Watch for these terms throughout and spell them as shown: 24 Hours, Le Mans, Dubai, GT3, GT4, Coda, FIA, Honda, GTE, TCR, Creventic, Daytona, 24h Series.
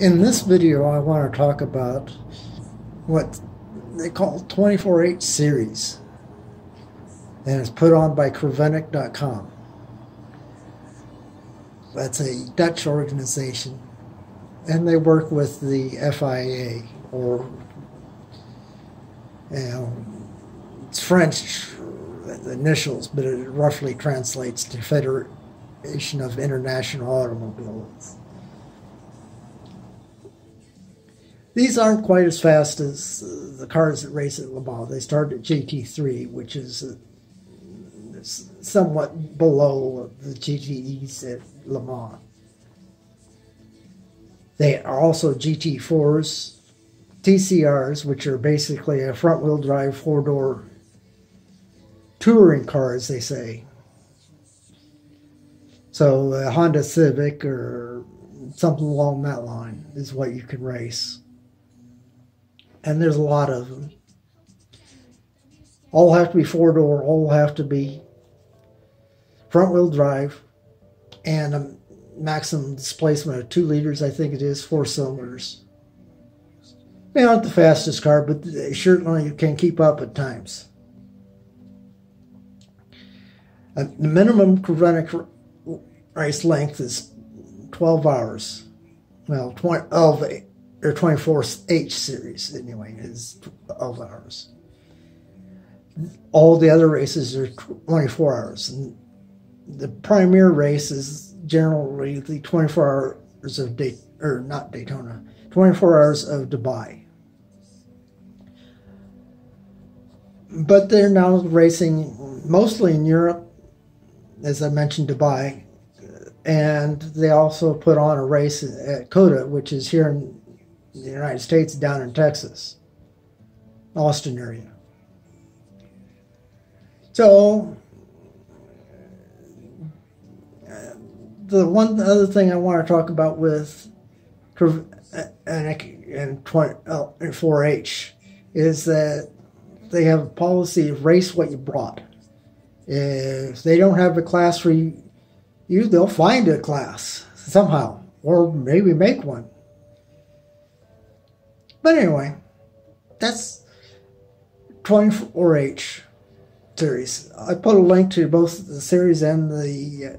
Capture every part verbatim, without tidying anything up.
In this video, I want to talk about what they call twenty-four H Series, and it's put on by Creventic dot com. That's a Dutch organization, and they work with the F I A, or you know, it's French initials, but it roughly translates to Federation of International Automobiles. These aren't quite as fast as uh, the cars that race at Le Mans. They start at G T three, which is uh, somewhat below the G T Es at Le Mans. They are also G T fours, T C Rs, which are basically a front-wheel drive four-door touring car, as they say. So a Honda Civic or something along that line is what you can race. And there's a lot of them. All have to be four-door, all have to be front-wheel drive, and a maximum displacement of two liters, I think it is, four cylinders. They're not the fastest car, but they certainly can keep up at times. Uh, the minimum Creventic race length is twelve hours. Well, twenty, oh, they, or twenty-four H series, anyway, is twelve hours. All the other races are twenty-four hours. And the premier race is generally the twenty-four hours of Day, or not Daytona, twenty-four hours of Dubai. But they're now racing mostly in Europe, as I mentioned, Dubai. And they also put on a race at Coda, which is here in the United States, down in Texas, Austin area. So, uh, the one other thing I want to talk about with and twenty-four H is that they have a policy of race what you brought. If they don't have a class for you, You, they'll find a class somehow, or maybe make one. But anyway, that's twenty-four H series. I put a link to both the series and the uh,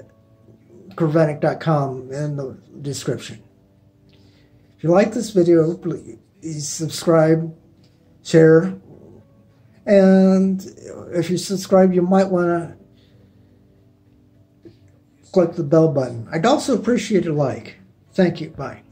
Creventic dot com in the description. If you like this video, please subscribe, share, and if you subscribe, you might want to click the bell button. I'd also appreciate a like. Thank you. Bye.